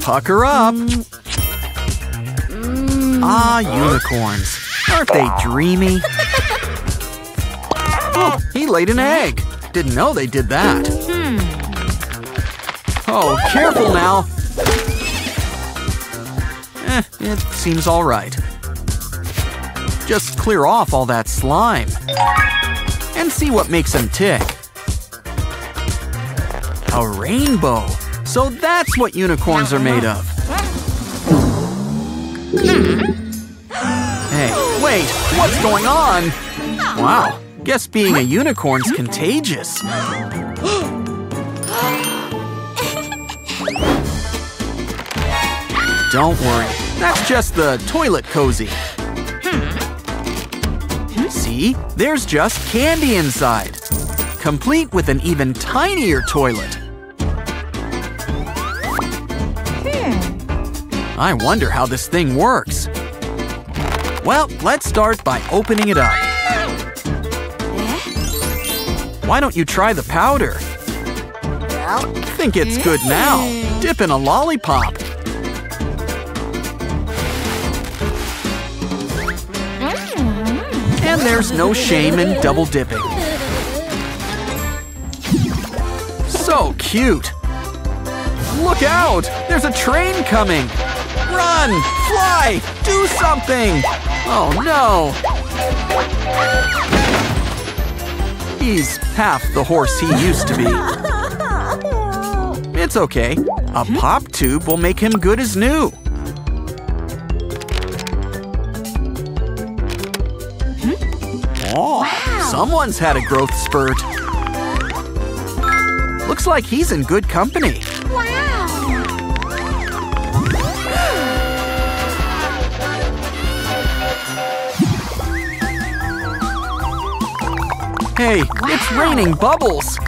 Pucker up. Ah, unicorns. Aren't they dreamy? Oh, he laid an egg. Didn't know they did that. Oh, careful now. It seems all right. Just clear off all that slime. And see what makes them tick. A rainbow. So that's what unicorns are made of. Hey, wait, what's going on? Wow, guess being a unicorn's contagious. Don't worry, that's just the toilet cozy. See, there's just candy inside. Complete with an even tinier toilet. I wonder how this thing works. Well, let's start by opening it up. Why don't you try the powder? Think it's good now. Dip in a lollipop. And there's no shame in double dipping. So cute. Look out! There's a train coming! Run! Fly! Do something! Oh no! He's half the horse he used to be. It's okay. A pop tube will make him good as new. Oh, someone's had a growth spurt. Looks like he's in good company. Hey, it's raining bubbles!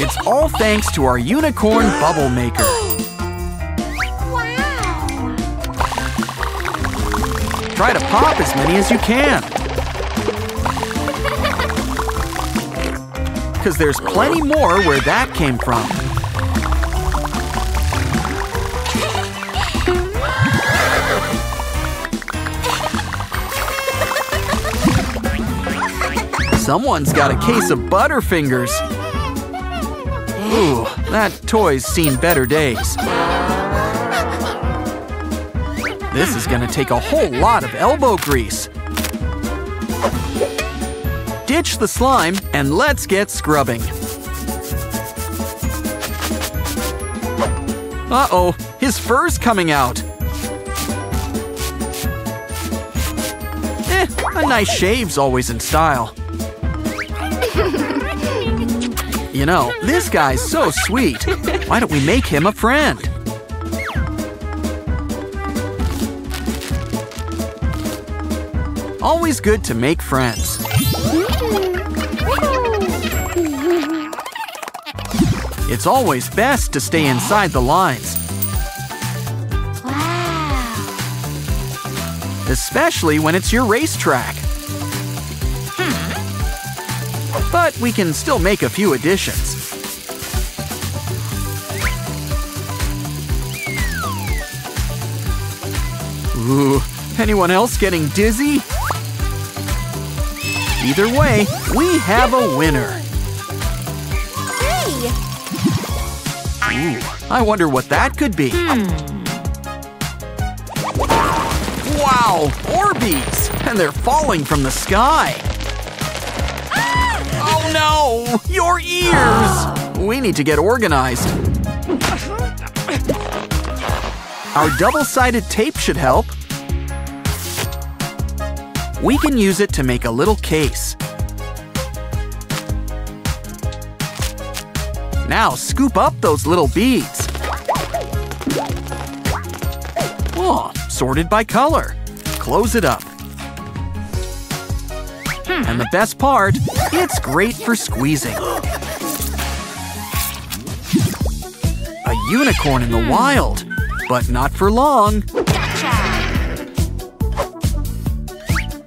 It's all thanks to our unicorn bubble maker. Wow! Try to pop as many as you can. 'Cause there's plenty more where that came from. Someone's got a case of Butterfingers. Ooh, that toy's seen better days. This is gonna take a whole lot of elbow grease. Ditch the slime and let's get scrubbing. Uh-oh, his fur's coming out. A nice shave's always in style. You know, this guy's so sweet. Why don't we make him a friend? Always good to make friends. It's always best to stay inside the lines. Especially when it's your racetrack. But we can still make a few additions. Ooh, anyone else getting dizzy? Either way, we have a winner. Ooh, I wonder what that could be. Wow, Orbeez! And they're falling from the sky. No! Your ears! We need to get organized. Our double-sided tape should help. We can use it to make a little case. Now scoop up those little beads. Oh, sorted by color. Close it up. And the best part, it's great for squeezing. A unicorn in the wild, but not for long. Gotcha.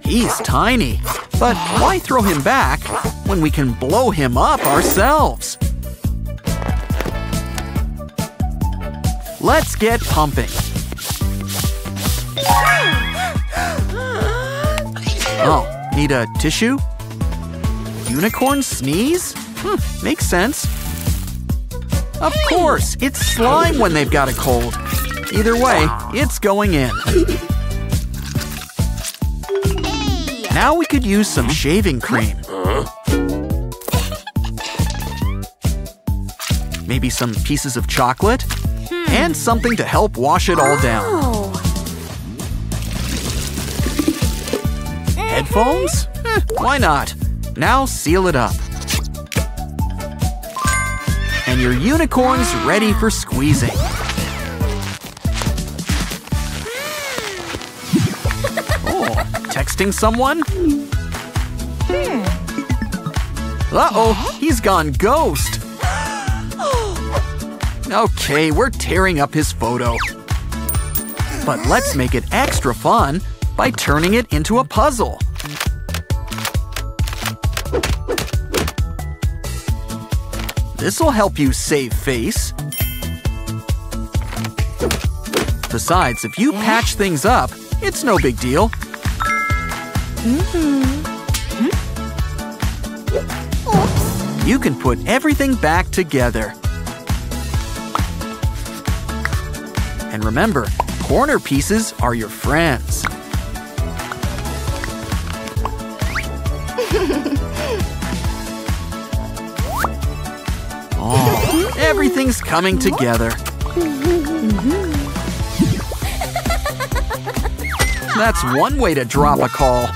He's tiny, but why throw him back when we can blow him up ourselves? Let's get pumping. Oh, need a tissue? Unicorn sneeze? Makes sense. Of course, it's slime when they've got a cold. Either way, it's going in. Now we could use some shaving cream. Maybe some pieces of chocolate. And something to help wash it all down. Headphones? Why not? Now seal it up. And your unicorn's ready for squeezing. Oh, texting someone? Uh-oh, he's gone ghost. Okay, we're tearing up his photo. But let's make it extra fun by turning it into a puzzle. This'll help you save face. Besides, if you patch things up, it's no big deal. You can put everything back together. And remember, corner pieces are your friends. Oh, everything's coming together. That's one way to drop a call.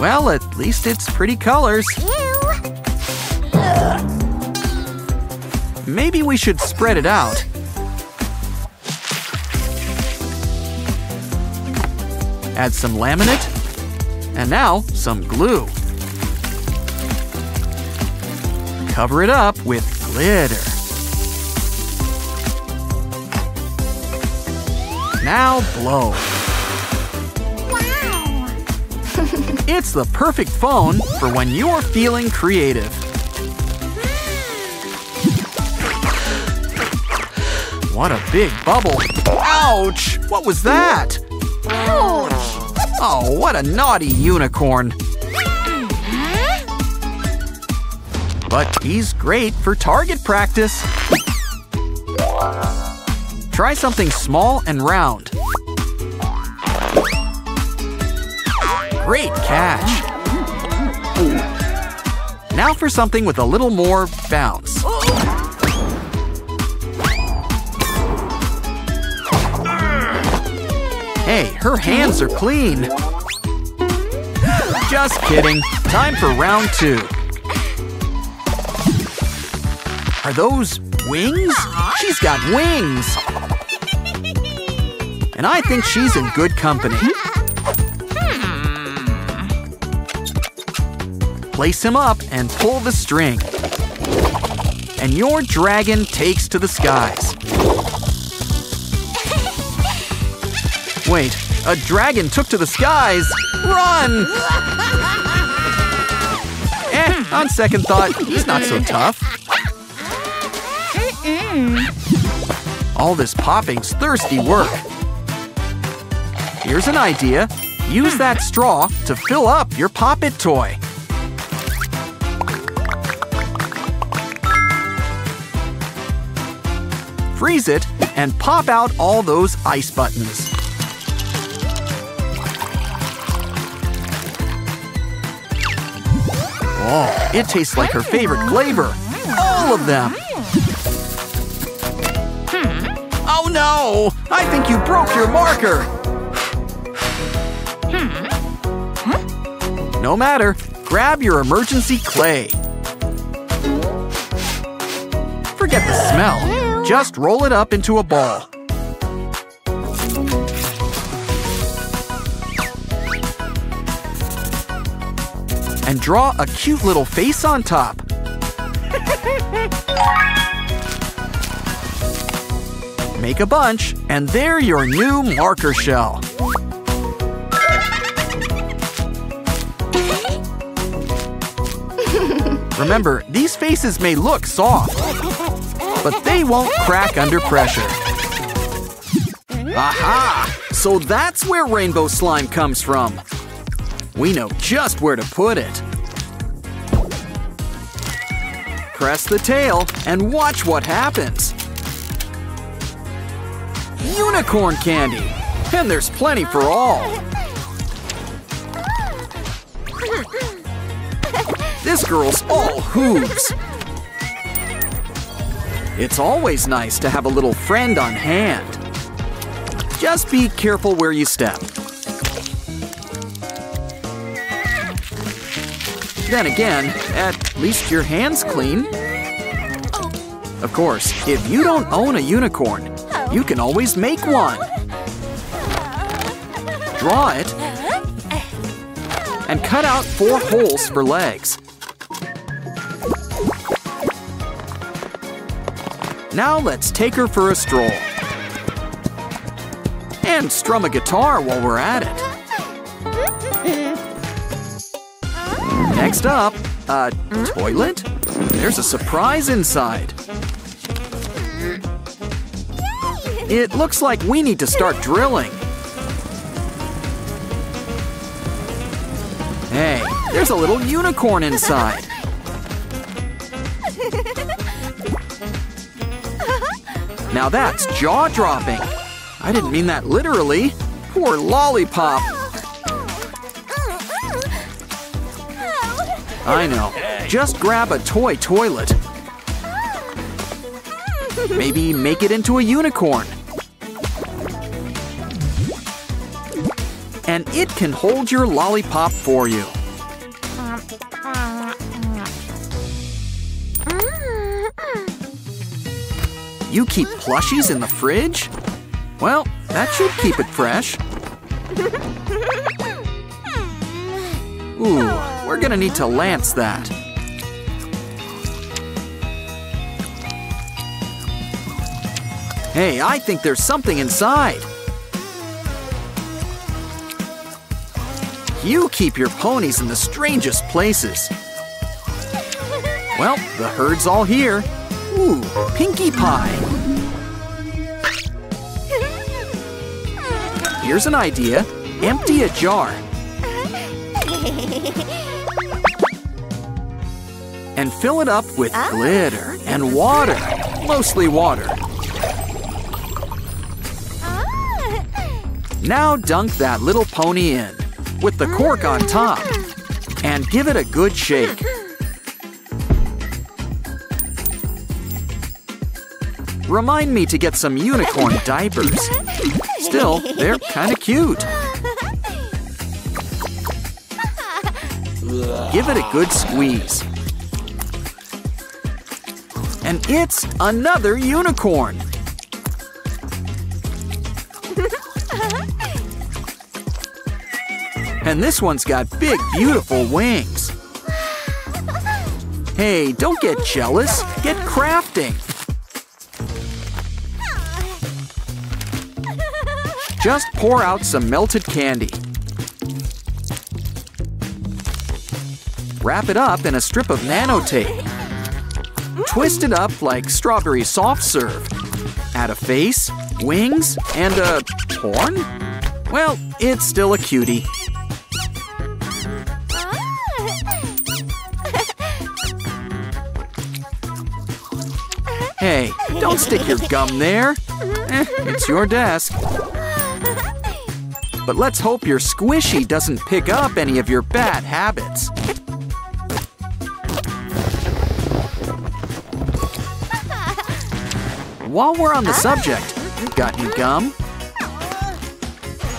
Well, at least it's pretty colors. Maybe we should spread it out. Add some laminate, and now some glue. Cover it up with glitter. Now blow. Wow! It's the perfect phone for when you're feeling creative. What a big bubble. Ouch! What was that? Oh, what a naughty unicorn. But he's great for target practice. Try something small and round. Great catch. Now for something with a little more bounce. Hey, her hands are clean. Just kidding. Time for round two. Are those wings? She's got wings. And I think she's in good company. Place him up and pull the string. And your dragon takes to the skies. Wait, a dragon took to the skies! Run! On second thought, he's not so tough. All this popping's thirsty work. Here's an idea. Use that straw to fill up your Pop-It toy. Freeze it and pop out all those ice buttons. Oh, it tastes like her favorite flavor. All of them. Oh no! I think you broke your marker. No matter. Grab your emergency clay. Forget the smell. Just roll it up into a ball. And draw a cute little face on top. Make a bunch, and they're your new marker shell. Remember, these faces may look soft, but they won't crack under pressure. Aha! So that's where rainbow slime comes from. We know just where to put it. Press the tail and watch what happens. Unicorn candy! And there's plenty for all. This girl's all hooves. It's always nice to have a little friend on hand. Just be careful where you step. Then again, at least your hand's clean. Of course, if you don't own a unicorn, you can always make one. Draw it and cut out 4 holes for legs. Now let's take her for a stroll. And strum a guitar while we're at it. Next up, a toilet? There's a surprise inside. It looks like we need to start drilling. Hey, there's a little unicorn inside. Now that's jaw-dropping. I didn't mean that literally. Poor lollipop. I know. Just grab a toy toilet. Maybe make it into a unicorn. And it can hold your lollipop for you. You keep plushies in the fridge? Well, that should keep it fresh. Ooh, we're gonna need to lance that. Hey, I think there's something inside. You keep your ponies in the strangest places. Well, the herd's all here. Ooh, Pinkie Pie. Here's an idea. Empty a jar. And fill it up with glitter and water. Mostly water. Now dunk that little pony in with the cork on top and give it a good shake. Remind me to get some unicorn diapers. Still, they're kinda cute. Give it a good squeeze. And it's another unicorn. And this one's got big, beautiful wings. Hey, don't get jealous. Get crafting. Just pour out some melted candy. Wrap it up in a strip of nanotape. Twist it up like strawberry soft serve. Add a face, wings, and a horn? Well, it's still a cutie. Hey, don't stick your gum there. It's your desk. But let's hope your squishy doesn't pick up any of your bad habits. While we're on the subject, got any gum?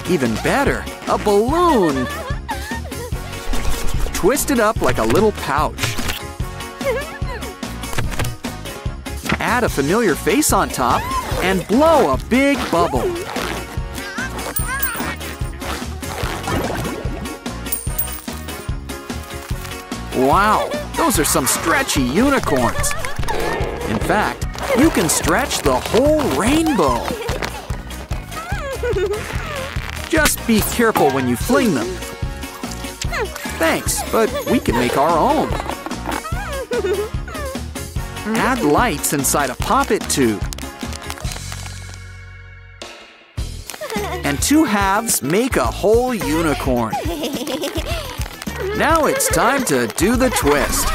Even better, a balloon! Twist it up like a little pouch. Add a familiar face on top and blow a big bubble. Wow, those are some stretchy unicorns. In fact, you can stretch the whole rainbow. Just be careful when you fling them. Thanks, but we can make our own. Add lights inside a pop-it tube. and two halves make a whole unicorn. Now it's time to do the twist.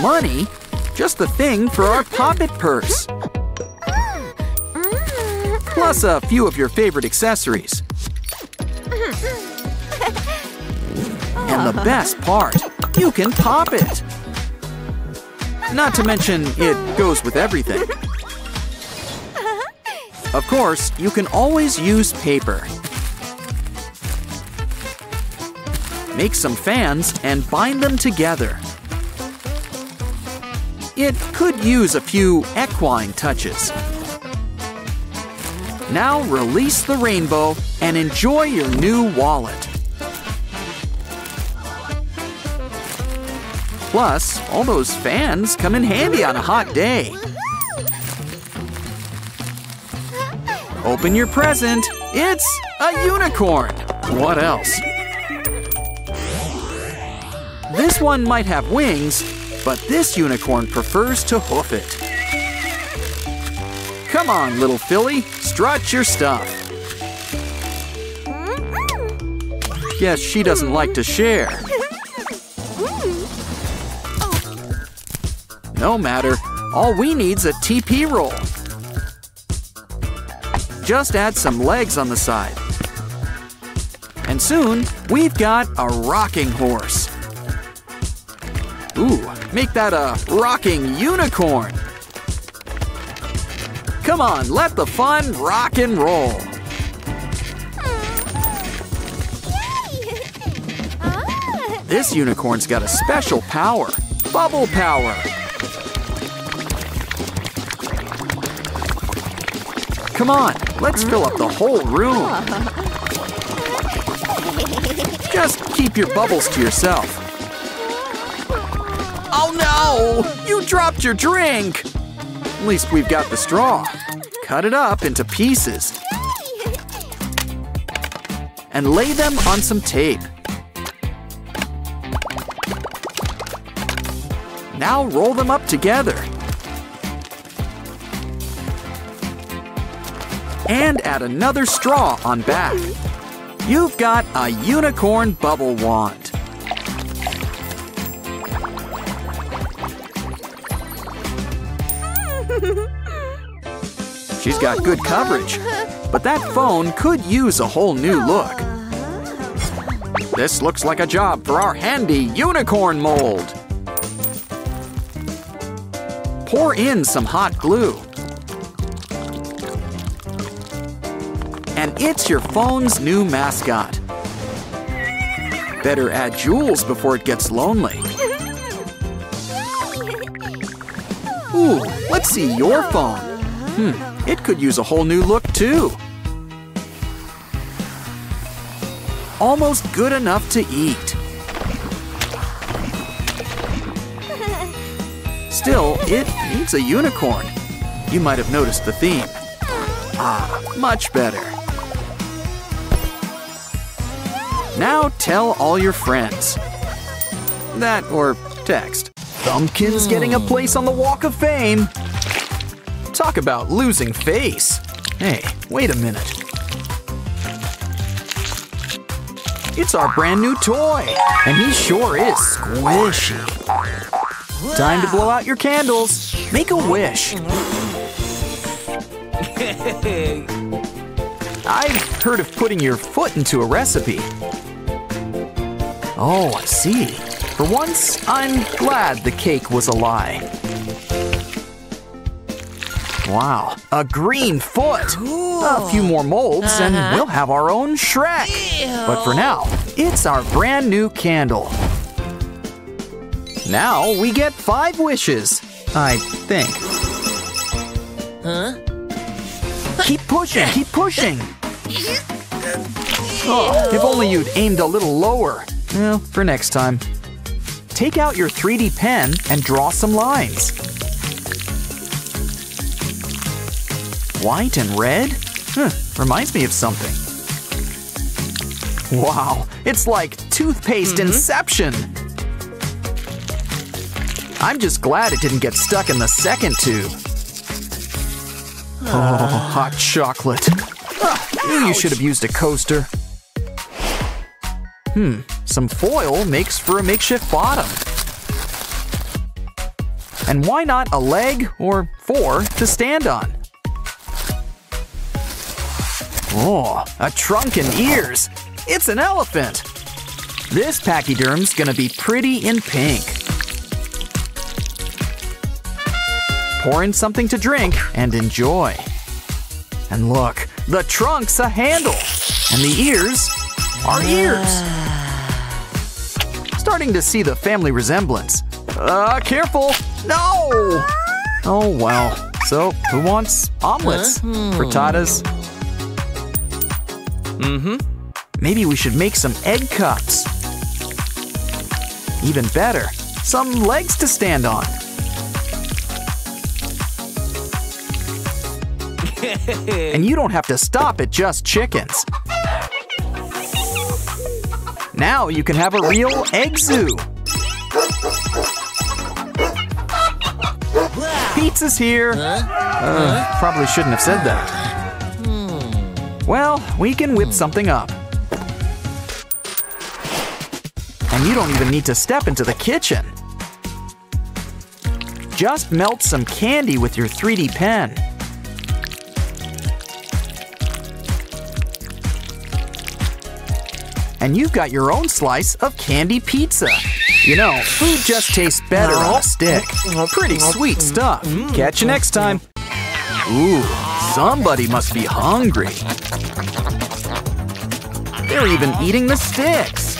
Money? Just the thing for our pocket purse. Plus a few of your favorite accessories. And the best part, you can pop it. Not to mention, it goes with everything. Of course, you can always use paper. Make some fans and bind them together. It could use a few equine touches. Now release the rainbow and enjoy your new wallet. Plus, all those fans come in handy on a hot day. Open your present. It's a unicorn. What else? This one might have wings, but this unicorn prefers to hoof it. Come on, little filly, strut your stuff. Guess she doesn't like to share. No matter, all we need's a TP roll. Just add some legs on the side. And soon, we've got a rocking horse. Ooh, make that a rocking unicorn. Come on, let the fun rock and roll. This unicorn's got a special power, bubble power. Come on, let's fill up the whole room. Just keep your bubbles to yourself. Oh no! You dropped your drink! At least we've got the straw. Cut it up into pieces. And lay them on some tape. Now roll them up together. And add another straw on back. You've got a unicorn bubble wand. She's got good coverage, but that phone could use a whole new look. This looks like a job for our handy unicorn mold. Pour in some hot glue. And it's your phone's new mascot. Better add jewels before it gets lonely. Ooh, let's see your phone. It could use a whole new look too. Almost good enough to eat. Still, it needs a unicorn. You might have noticed the theme. Ah, much better. Now tell all your friends. That or text. Thumbkin's getting a place on the Walk of Fame. Talk about losing face. Hey, wait a minute. It's our brand new toy, and he sure is squishy. Time to blow out your candles. Make a wish. I've heard of putting your foot into a recipe. Oh, I see. For once, I'm glad the cake was a lie. Wow, a green foot! Cool. A few more molds and we'll have our own Shrek! Ew. But for now, it's our brand new candle. Now we get 5 wishes, I think. Huh? Keep pushing, keep pushing! Oh, if only you'd aimed a little lower. Well, for next time. Take out your 3D pen and draw some lines. White and red? Reminds me of something. Wow, it's like toothpaste inception! I'm just glad it didn't get stuck in the second tube. Oh, hot chocolate. You should have used a coaster. Some foil makes for a makeshift bottom. And why not a leg or four to stand on? Oh, a trunk and ears. It's an elephant. This pachyderm's gonna be pretty in pink. Pour in something to drink and enjoy. And look, the trunk's a handle. And the ears are ears. Starting to see the family resemblance. Careful! No! Oh, well. So, who wants omelets? Frittatas? Maybe we should make some egg cups. Even better, some legs to stand on. And you don't have to stop at just chickens. Now you can have a real egg zoo. Pizza's here. Probably shouldn't have said that. Well, we can whip something up. And you don't even need to step into the kitchen. Just melt some candy with your 3D pen. And you've got your own slice of candy pizza. You know, food just tastes better on a stick. Pretty sweet stuff. Catch you next time. Ooh, somebody must be hungry. They're even eating the sticks.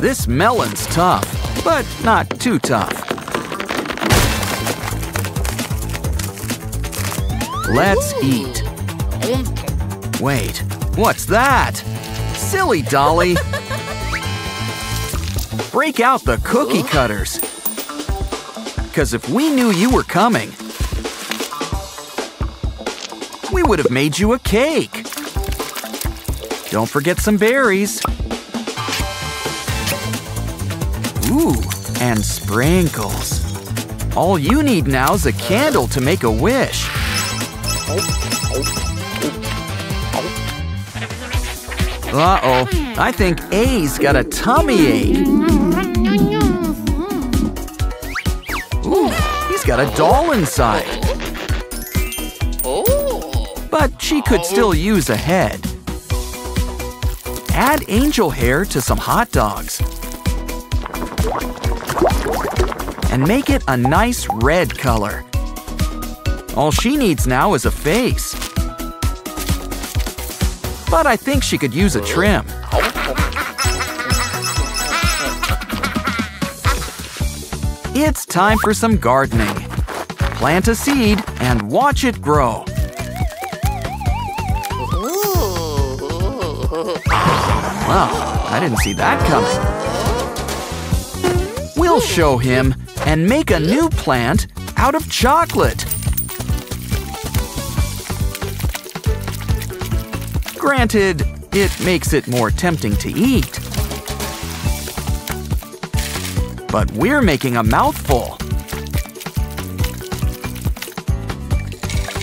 This melon's tough, but not too tough. Let's eat. Wait, what's that? Silly dolly. Break out the cookie cutters. 'Cause if we knew you were coming, we would have made you a cake. Don't forget some berries. Ooh, and sprinkles. All you need now is a candle to make a wish. Uh-oh, I think A's got a tummy ache. Ooh, he's got a doll inside. But she could still use a head. Add angel hair to some hot dogs. And make it a nice red color. All she needs now is a face. But I think she could use a trim. It's time for some gardening. Plant a seed and watch it grow. Wow, I didn't see that coming. We'll show him and make a new plant out of chocolate. Granted, it makes it more tempting to eat. But we're making a mouthful.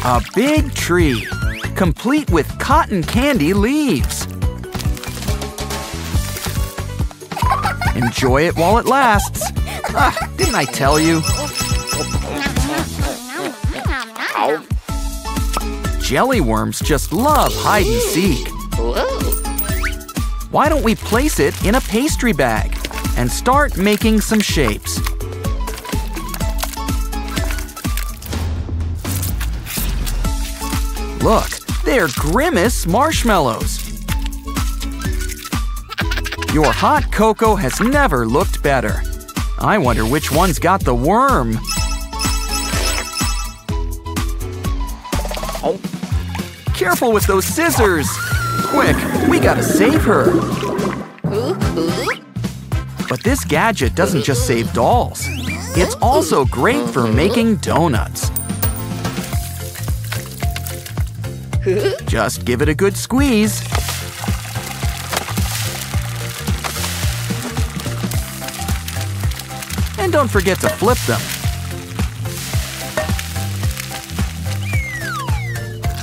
A big tree, complete with cotton candy leaves. Enjoy it while it lasts. Didn't I tell you? Jelly worms just love hide and seek. Why don't we place it in a pastry bag and start making some shapes? Look, they're Grimace marshmallows. Your hot cocoa has never looked better. I wonder which one's got the worm. Careful with those scissors! Quick, we gotta save her! But this gadget doesn't just save dolls. It's also great for making donuts. Just give it a good squeeze. and don't forget to flip them.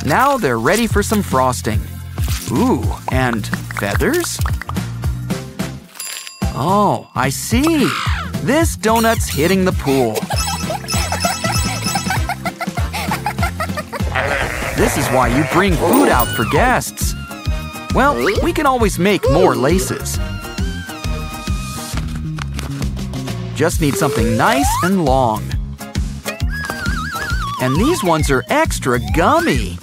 Now they're ready for some frosting. Ooh, and feathers? Oh, I see. This donut's hitting the pool. This is why you bring food out for guests. Well, we can always make more laces. Just need something nice and long. And these ones are extra gummy.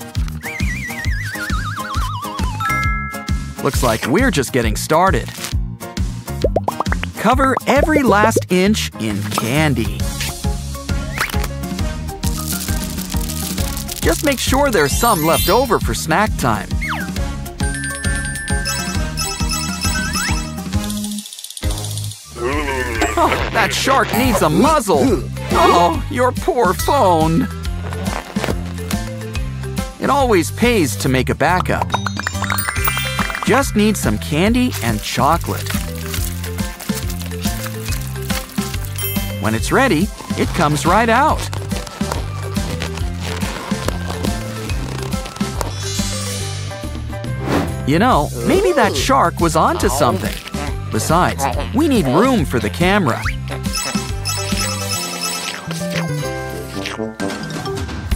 Looks like we're just getting started. Cover every last inch in candy. Just make sure there's some left over for snack time. Oh, that shark needs a muzzle! Oh, your poor phone! It always pays to make a backup. Just need some candy and chocolate. When it's ready, it comes right out. You know, maybe that shark was onto something. Besides, we need room for the camera.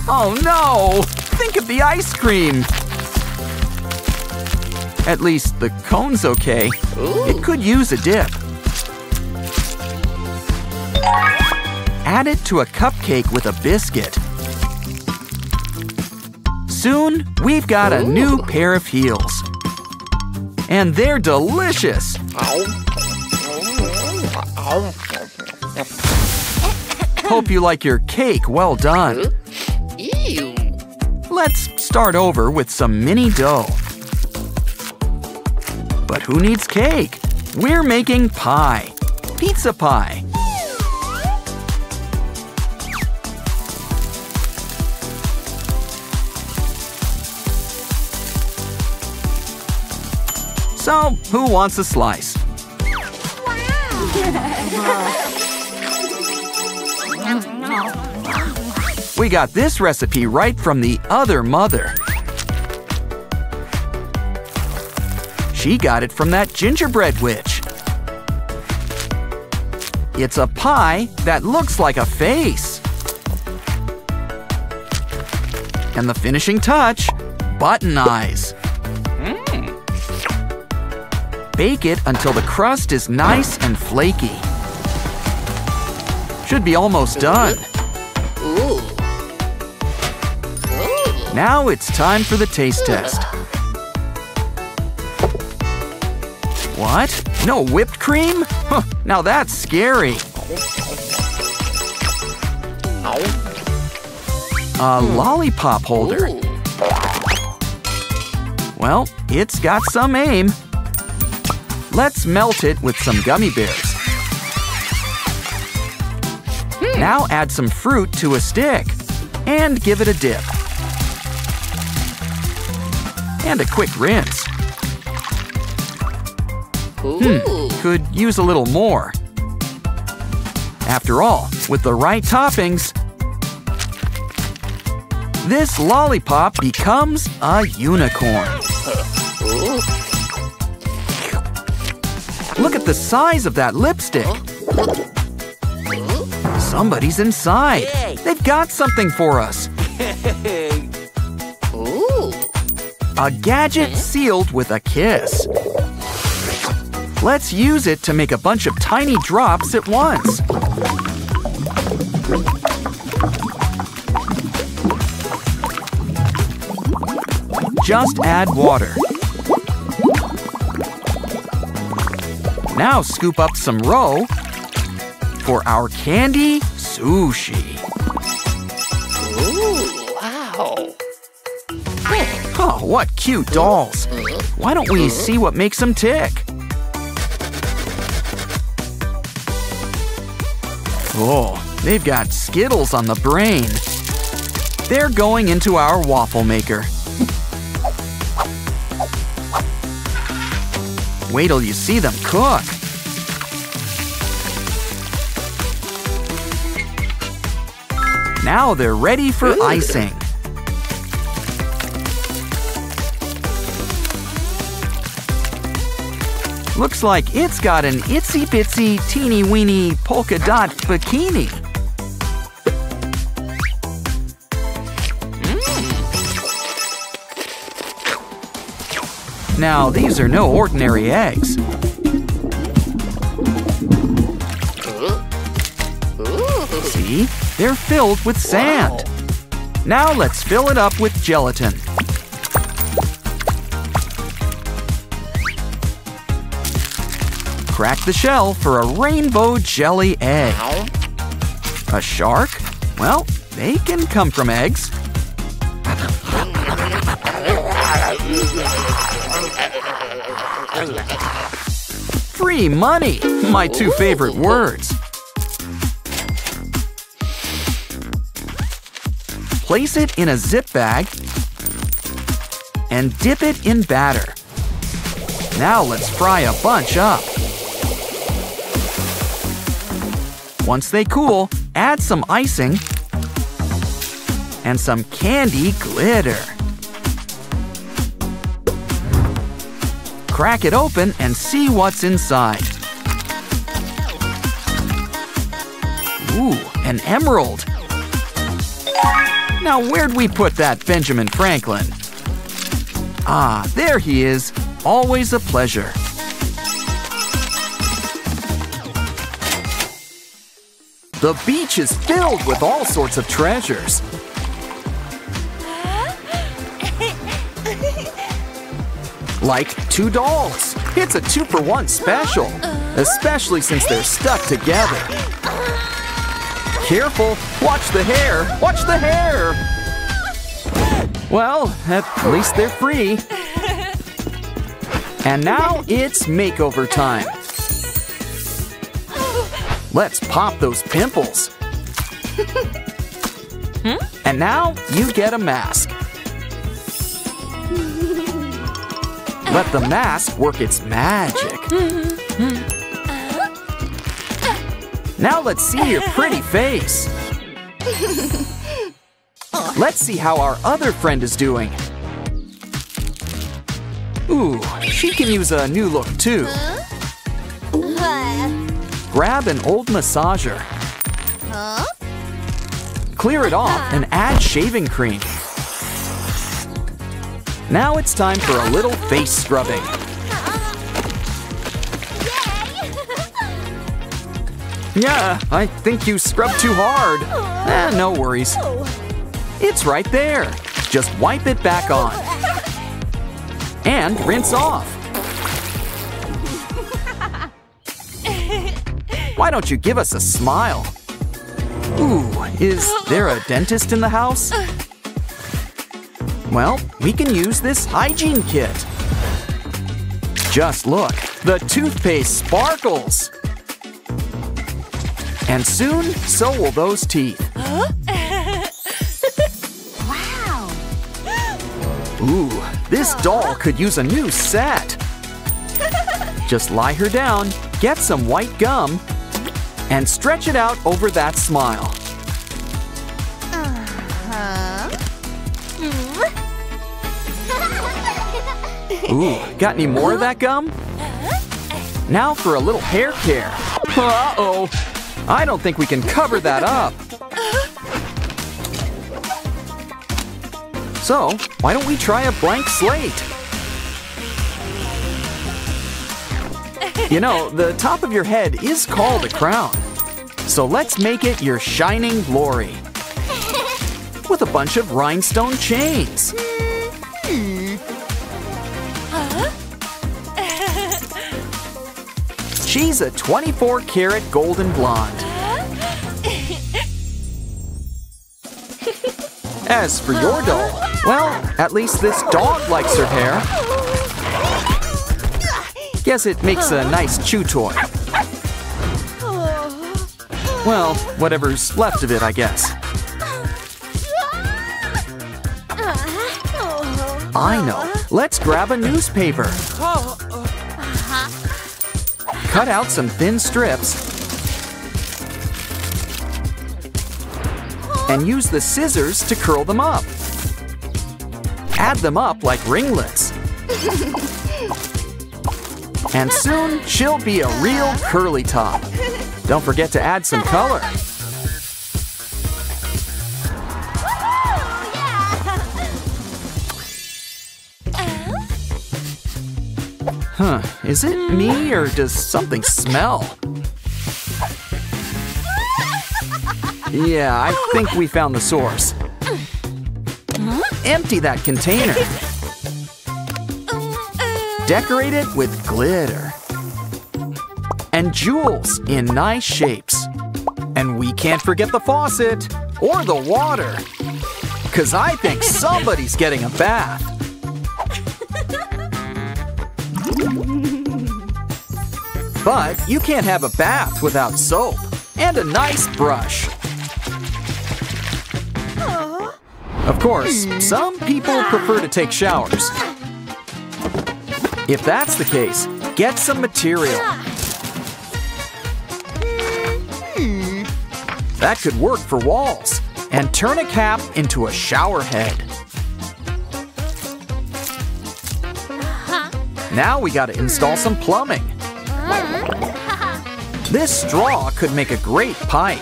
Oh no! Think of the ice cream! At least the cone's okay. It could use a dip. Add it to a cupcake with a biscuit. Soon, we've got a new pair of heels. And they're delicious! Hope you like your cake well done. Let's start over with some mini dough. But who needs cake? We're making pie. Pizza pie. So, who wants a slice? We got this recipe right from the other mother. She got it from that gingerbread witch. It's a pie that looks like a face. And the finishing touch, button eyes. Bake it until the crust is nice and flaky. Should be almost done. Now it's time for the taste test. What? No whipped cream? Huh, now that's scary. A lollipop holder. Well, it's got some aim. Let's melt it with some gummy bears. Now add some fruit to a stick and give it a dip. And a quick rinse. Could use a little more. After all, with the right toppings, this lollipop becomes a unicorn. Look at the size of that lipstick. Somebody's inside. They've got something for us. A gadget sealed with a kiss. Let's use it to make a bunch of tiny drops at once. Just add water. Now scoop up some roe for our candy sushi. Ooh, wow. Oh, what cute dolls. Why don't we see what makes them tick? Oh, they've got Skittles on the brain. They're going into our waffle maker. Wait till you see them cook. Now they're ready for icing. Looks like it's got an itsy-bitsy, teeny-weeny polka dot bikini. Now, these are no ordinary eggs. See? They're filled with sand. Now let's fill it up with gelatin. Crack the shell for a rainbow jelly egg. A shark? Well, they can come from eggs. Free money! My two favorite words. Place it in a zip bag and dip it in batter. Now let's fry a bunch up. Once they cool, add some icing and some candy glitter. Crack it open and see what's inside. Ooh, an emerald. Now where'd we put that Benjamin Franklin? Ah, there he is. Always a pleasure. The beach is filled with all sorts of treasures. Like two dolls. It's a 2-for-1 special, especially since they're stuck together. Careful, watch the hair, watch the hair. Well, at least they're free. And now it's makeover time. Let's pop those pimples. And now you get a mask. Let the mask work its magic. Now let's see your pretty face. Let's see how our other friend is doing. Ooh, she can use a new look too. Grab an old massager. Clear it off and add shaving cream. Now it's time for a little face scrubbing. Yeah, I think you scrubbed too hard. No worries. It's right there. Just wipe it back on. And rinse off. Why don't you give us a smile? Ooh, is there a dentist in the house? Well, we can use this hygiene kit. Just look, the toothpaste sparkles. And soon, so will those teeth. Wow. Ooh, this doll could use a new set. Just lie her down, get some white gum, and stretch it out over that smile. Ooh, got any more of that gum? Now for a little hair care. Uh-oh, I don't think we can cover that up. So, why don't we try a blank slate? You know, the top of your head is called a crown. So let's make it your shining glory. With a bunch of rhinestone chains. She's a 24-karat golden blonde. As for your doll, well, at least this dog likes her hair. Guess it makes a nice chew toy. Well, whatever's left of it, I guess. I know. Let's grab a newspaper. Cut out some thin strips and use the scissors to curl them up. Add them up like ringlets. And soon, she'll be a real curly top. Don't forget to add some color. Huh, is it me or does something smell? Yeah, I think we found the source. Empty that container. Decorate it with glitter and jewels in nice shapes. And we can't forget the faucet or the water, because I think somebody's getting a bath. But you can't have a bath without soap and a nice brush. Of course, some people prefer to take showers. If that's the case, get some material. That could work for walls. And turn a cap into a shower head. Now we gotta install some plumbing. This straw could make a great pipe.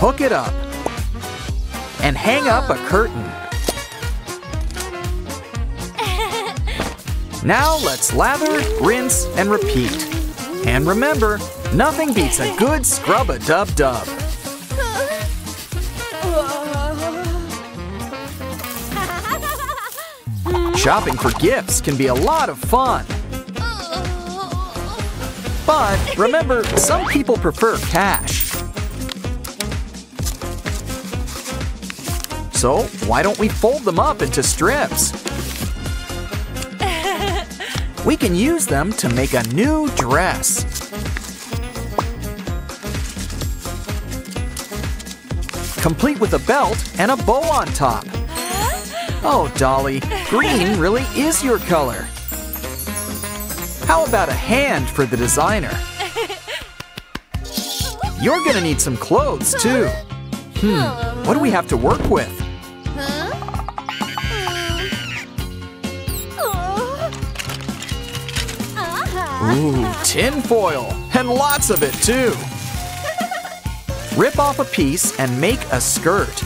Hook it up. And hang up a curtain. Now let's lather, rinse, and repeat. And remember, nothing beats a good scrub-a-dub-dub. Shopping for gifts can be a lot of fun. But remember, some people prefer cash. So why don't we fold them up into strips? We can use them to make a new dress. Complete with a belt and a bow on top. Oh, Dolly, green really is your color. How about a hand for the designer? You're gonna need some clothes, too. What do we have to work with? Ooh, tin foil, and lots of it too. Rip off a piece and make a skirt.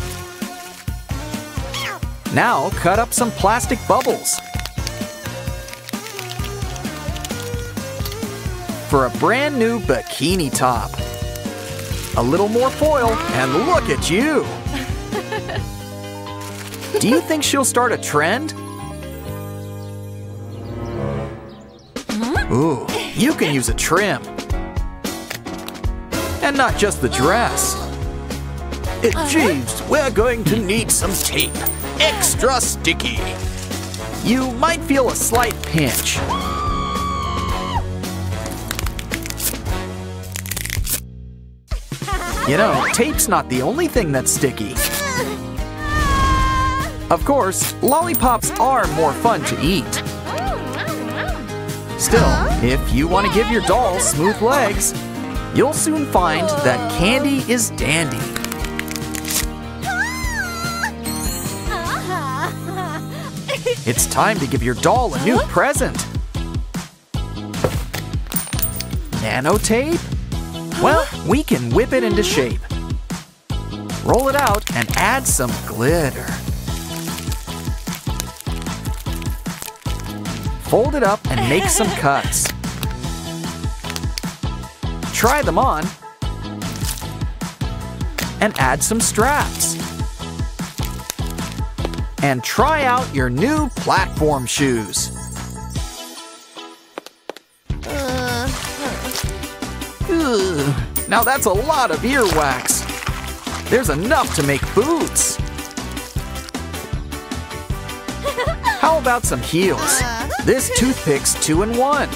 Now cut up some plastic bubbles. For a brand new bikini top. A little more foil, and look at you. Do you think she'll start a trend? Ooh, you can use a trim. And not just the dress. Jeeves, we're going to need some tape. Extra sticky. You might feel a slight pinch. You know, tape's not the only thing that's sticky. Of course, lollipops are more fun to eat. Still, if you want to give your doll smooth legs, you'll soon find that candy is dandy. It's time to give your doll a new present. Nano tape? Well, we can whip it into shape. Roll it out and add some glitter. Fold it up and make some cuts. Try them on and add some straps. And try out your new platform shoes. Now that's a lot of earwax. There's enough to make boots. How about some heels? This toothpick's 2-in-1.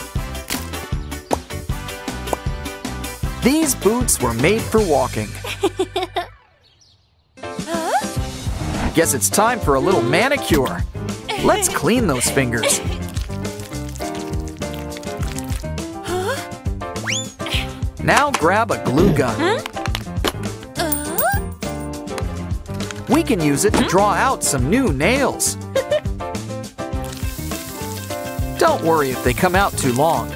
These boots were made for walking. Guess it's time for a little manicure. Let's clean those fingers. Now grab a glue gun. We can use it to draw out some new nails. Don't worry if they come out too long.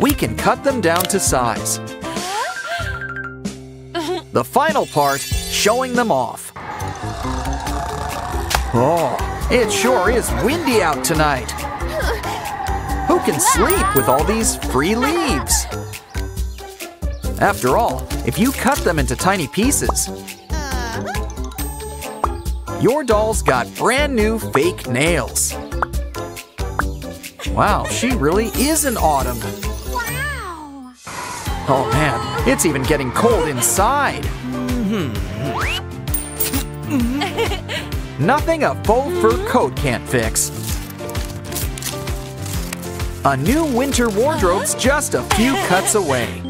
We can cut them down to size. The final part, showing them off. Oh, it sure is windy out tonight. Who can sleep with all these free leaves? After all, if you cut them into tiny pieces, your doll's got brand new fake nails. Wow, she really is an autumn. Wow. Oh man, it's even getting cold inside. Nothing a faux fur coat can't fix. A new winter wardrobe's just a few cuts away.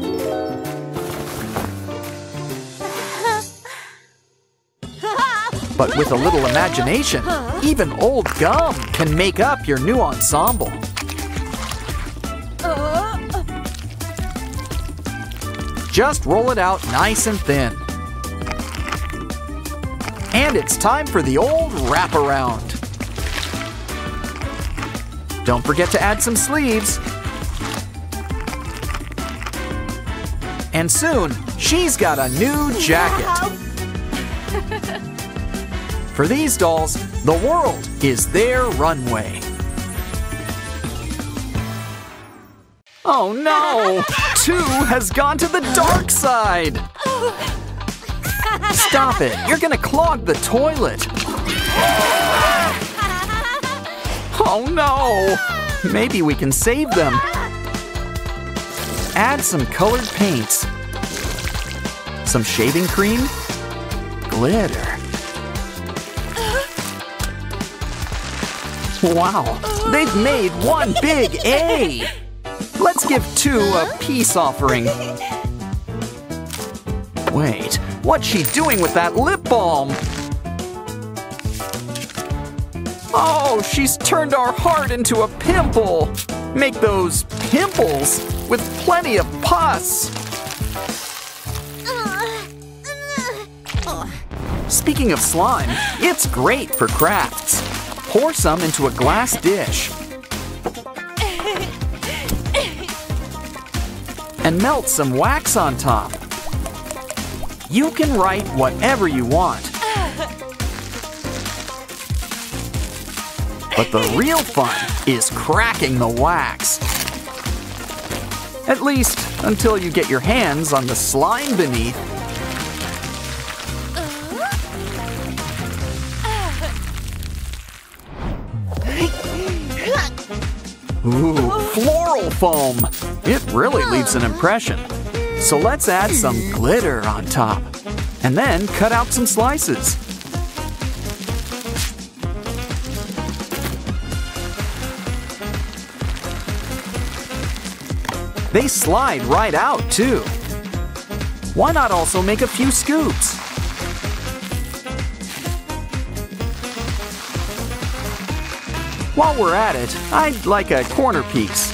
But with a little imagination, even old gum can make up your new ensemble. Just roll it out nice and thin. And it's time for the old wraparound. Don't forget to add some sleeves. And soon, she's got a new jacket. For these dolls, the world is their runway. Oh no! Two has gone to the dark side! Stop it! You're gonna clog the toilet! Oh no! Maybe we can save them. Add some colored paints. Some shaving cream. Glitter. Wow, they've made one big A! Let's give two a peace offering. Wait, what's she doing with that lip balm? Oh, she's turned our heart into a pimple. Make those pimples with plenty of pus. Speaking of slime, it's great for crafts. Pour some into a glass dish and melt some wax on top. You can write whatever you want. But the real fun is cracking the wax. At least until you get your hands on the slime beneath. Ooh, floral foam! It really leaves an impression. So let's add some glitter on top. And then cut out some slices. They slide right out, too. Why not also make a few scoops? While we're at it, I'd like a corner piece.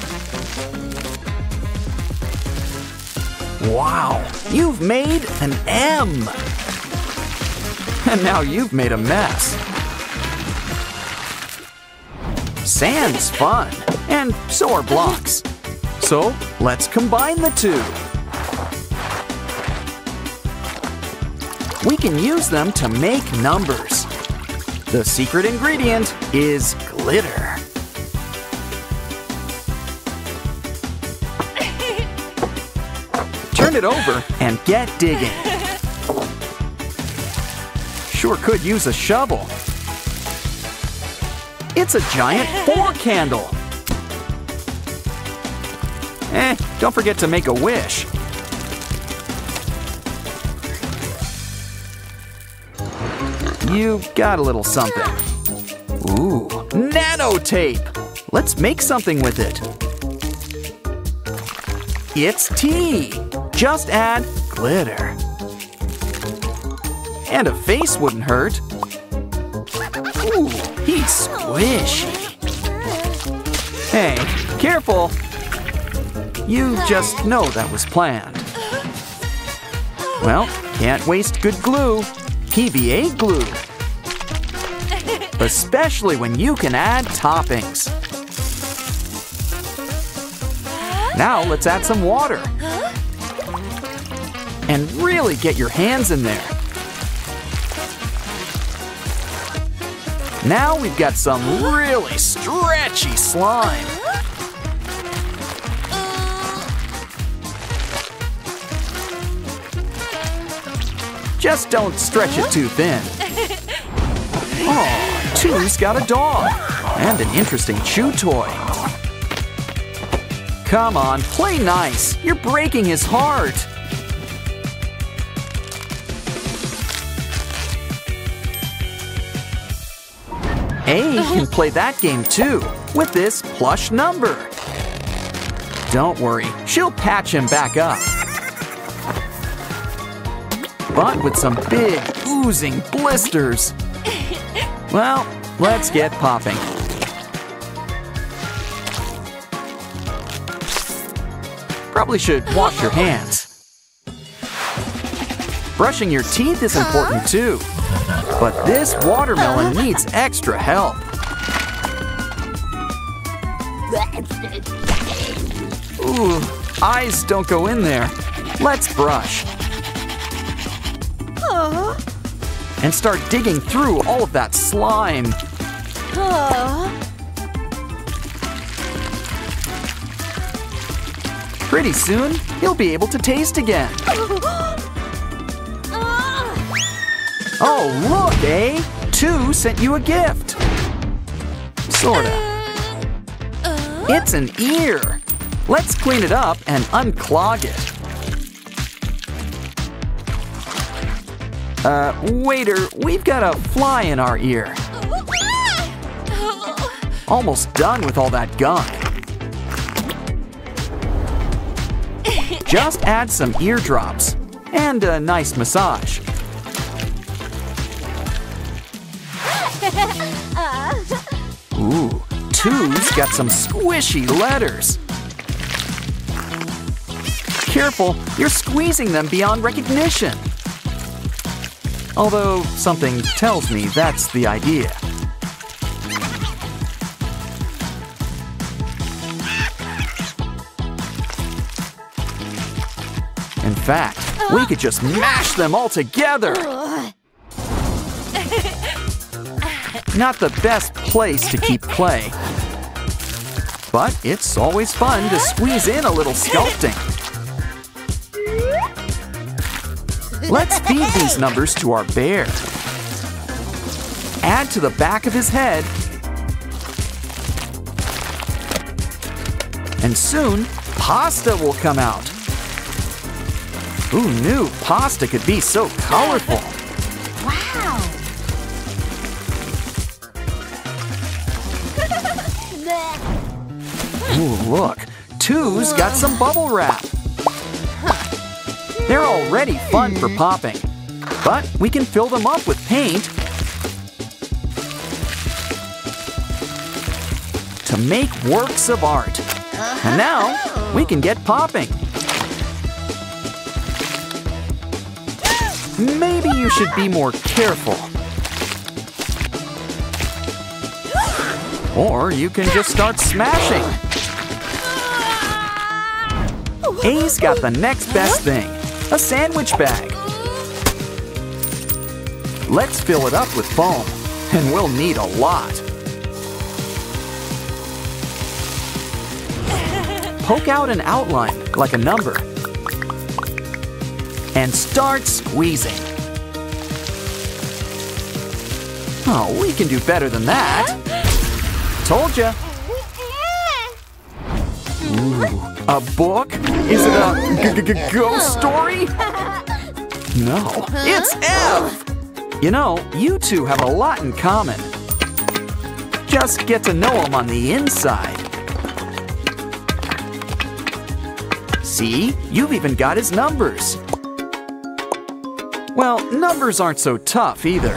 Wow, you've made an M! And now you've made a mess. Sand's fun, and so are blocks. So, let's combine the two. We can use them to make numbers. The secret ingredient is glitter. Turn it over and get digging. Sure could use a shovel. It's a giant 4 candle. Don't forget to make a wish. You got a little something. Ooh, nanotape! Let's make something with it. It's tea! Just add glitter. And a face wouldn't hurt. Ooh, he's squishy. Hey, careful! You just know that was planned. Well, can't waste good glue. PVA glue. Especially when you can add toppings. Now let's add some water. And really get your hands in there. Now we've got some really stretchy slime. Just don't stretch it too thin. Oh, Two's got a dog and an interesting chew toy. Come on, play nice. You're breaking his heart. A can play that game too, with this plush number. Don't worry, she'll patch him back up. But with some big, oozing blisters. Well, let's get popping. Probably should wash your hands. Brushing your teeth is important too. But this watermelon needs extra help. Ooh, eyes don't go in there. Let's brush. And start digging through all of that slime. Pretty soon, you'll be able to taste again. Oh, look, eh? Two sent you a gift. Sorta. It's an ear. Let's clean it up and unclog it. Waiter, we've got a fly in our ear. Almost done with all that gunk. Just add some eardrops and a nice massage. Ooh, Two's got some squishy letters. Careful, you're squeezing them beyond recognition. Although something tells me that's the idea. In fact, we could just mash them all together. Not the best place to keep clay, but it's always fun to squeeze in a little sculpting. Let's feed these numbers to our bear. Add to the back of his head, and soon pasta will come out. Who knew pasta could be so colorful? Wow! Ooh, look, Two's got some bubble wrap. They're already fun for popping, but we can fill them up with paint to make works of art. And now we can get popping. Maybe you should be more careful. Or you can just start smashing. A's got the next best thing, a sandwich bag. Let's fill it up with foam, and we'll need a lot. Poke out an outline, like a number, and start squeezing. Oh, we can do better than that. Told ya. Ooh, a book? Is it a ghost story? No, it's F! You know, you two have a lot in common. Just get to know them on the inside. See, you've even got his numbers. Well, numbers aren't so tough either.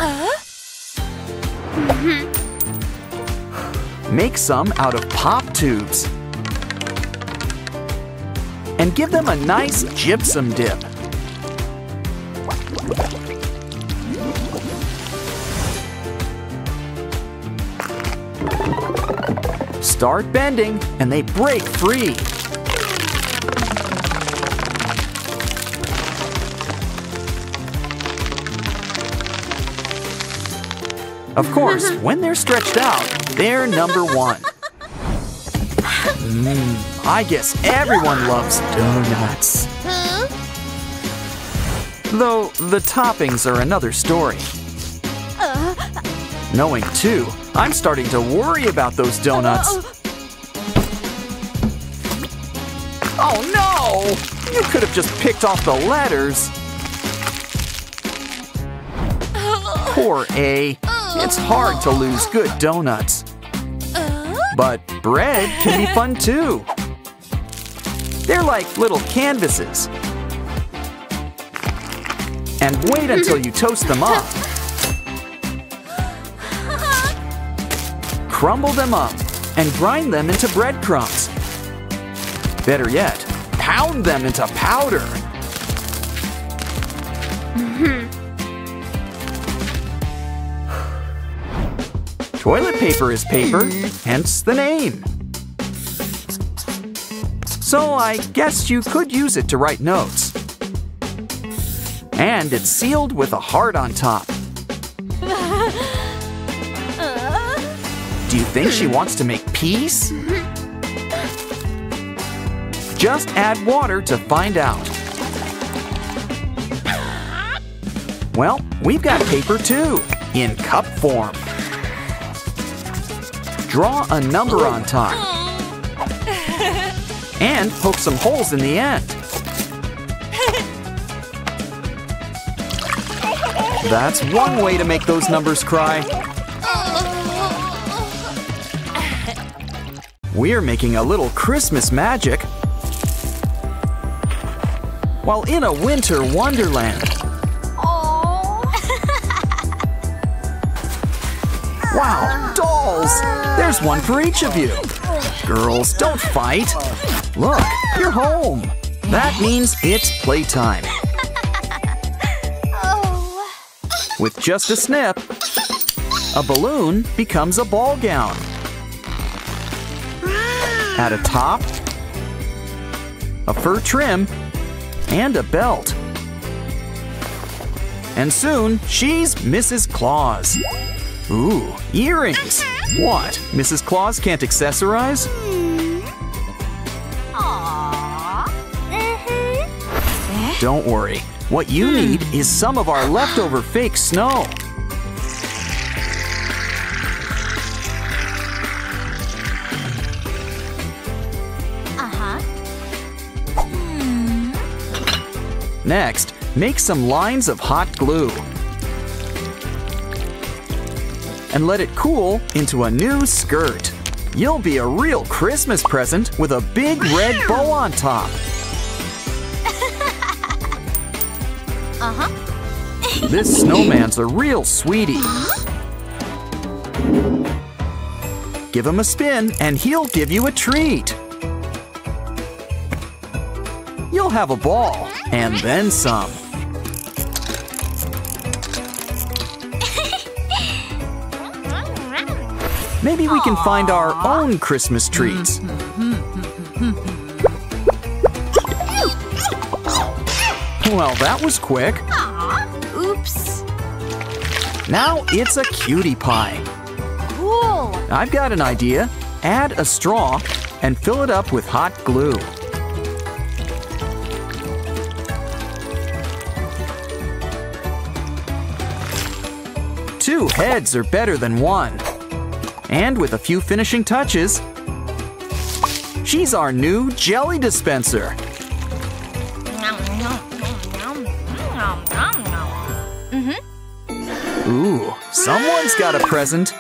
Make some out of pop tubes. and give them a nice gypsum dip. Start bending and they break free. Of course, when they're stretched out, they're number one. I guess everyone loves donuts. Though the toppings are another story. Knowing too, I'm starting to worry about those donuts. Oh no! You could have just picked off the letters. Poor A. It's hard to lose good donuts. But bread can be fun too. They're like little canvases. And wait until you toast them up. Crumble them up and grind them into breadcrumbs. Better yet, pound them into powder. Toilet paper is paper, hence the name. So I guess you could use it to write notes. And it's sealed with a heart on top. Do you think she wants to make peace? Just add water to find out. Well, we've got paper too, in cup form. Draw a number on top and poke some holes in the end. That's one way to make those numbers cry. We're making a little Christmas magic while in a winter wonderland. Wow, dolls! There's one for each of you. Girls, don't fight. Look, you're home. That means it's playtime. With just a snip, a balloon becomes a ball gown. Add a top, a fur trim, and a belt. And soon, she's Mrs. Claus. Ooh, earrings! What? Mrs. Claus can't accessorize? Don't worry. What you need is some of our leftover fake snow. Next, make some lines of hot glue. And let it cool into a new skirt. You'll be a real Christmas present with a big red bow on top. This snowman's a real sweetie. Give him a spin and he'll give you a treat. You'll have a ball and then some. Maybe we can find our own Christmas treats. Well, that was quick. Oops. Now it's a cutie pie. Cool. I've got an idea. Add a straw and fill it up with hot glue. Two heads are better than one. And with a few finishing touches, she's our new jelly dispenser. Ooh, someone's got a present.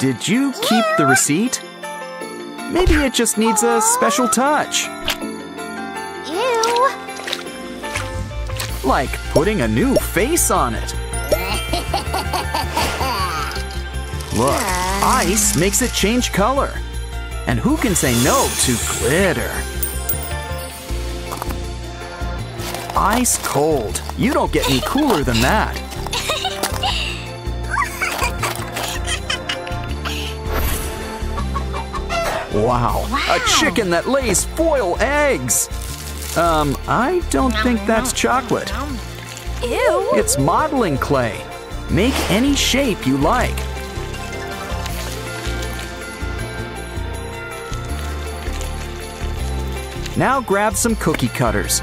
Did you keep the receipt? Maybe it just needs a special touch. Ew. Like putting a new face on it. Look, ice makes it change color. And who can say no to glitter? Ice cold. You don't get any cooler than that. Wow, a chicken that lays foil eggs. I don't think that's chocolate. Ew. It's modeling clay. Make any shape you like. Now grab some cookie cutters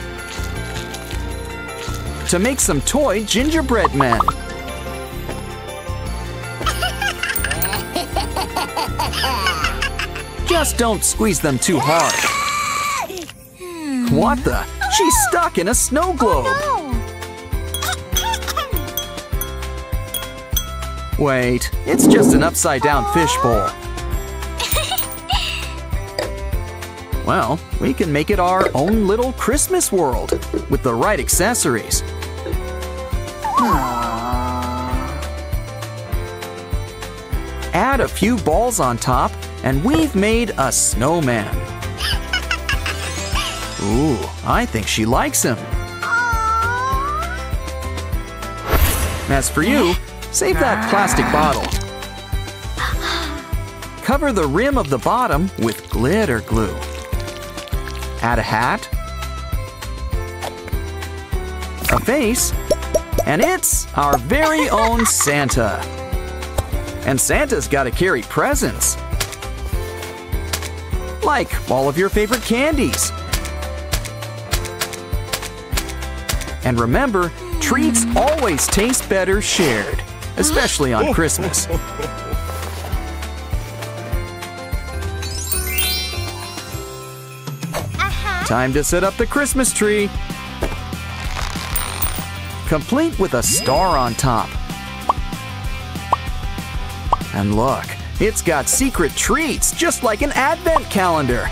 to make some toy gingerbread men. Just don't squeeze them too hard. What the? She's stuck in a snow globe. Wait, it's just an upside-down fishbowl. Well, we can make it our own little Christmas world with the right accessories. Add a few balls on top, and we've made a snowman. Ooh, I think she likes him. As for you, save that plastic bottle. Cover the rim of the bottom with glitter glue. Add a hat, a face, and it's our very own Santa. And Santa's got to carry presents, like all of your favorite candies. And remember, treats always taste better shared, especially on Christmas. Time to set up the Christmas tree, complete with a star on top. And look, it's got secret treats, just like an advent calendar.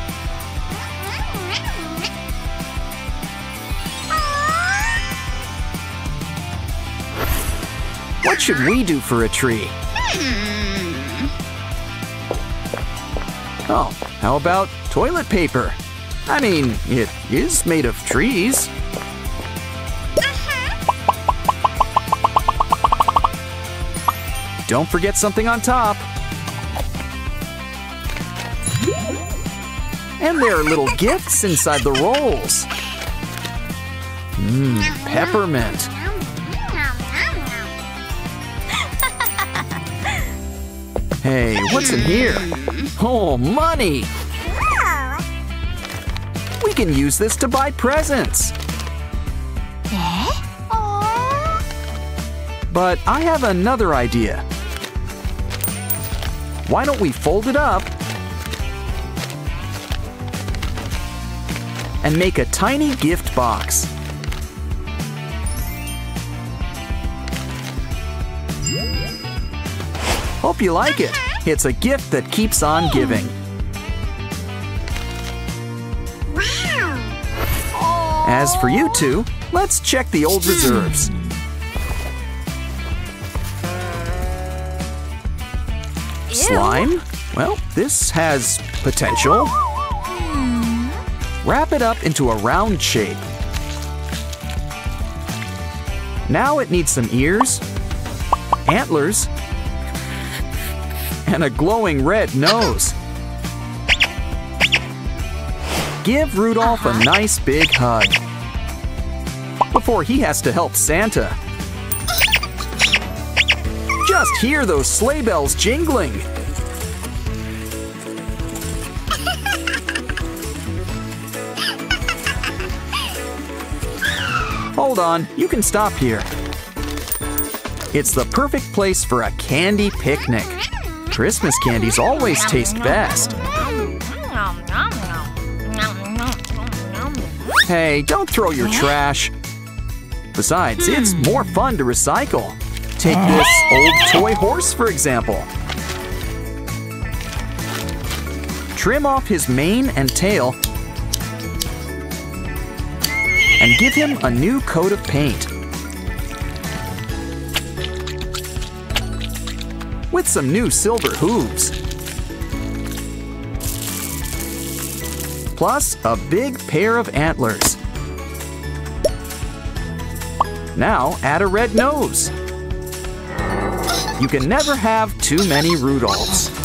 What should we do for a tree? Oh, how about toilet paper? I mean, it is made of trees. Don't forget something on top. And there are little gifts inside the rolls. Peppermint. Hey, what's in here? Oh, money! We can use this to buy presents. But I have another idea. Why don't we fold it up and make a tiny gift box? Hope you like it. It's a gift that keeps on giving. Wow. As for you two, let's check the old reserves. Slime? Well, this has potential. Wrap it up into a round shape. Now it needs some ears, antlers, and a glowing red nose. Give Rudolph a nice big hug before he has to help Santa. Just hear those sleigh bells jingling. Hold on, you can stop here. It's the perfect place for a candy picnic. Christmas candies always taste best. Hey, don't throw your trash. Besides, it's more fun to recycle. Take this old toy horse, for example. Trim off his mane and tail and give him a new coat of paint with some new silver hooves. Plus a big pair of antlers. Now add a red nose. You can never have too many Rudolphs.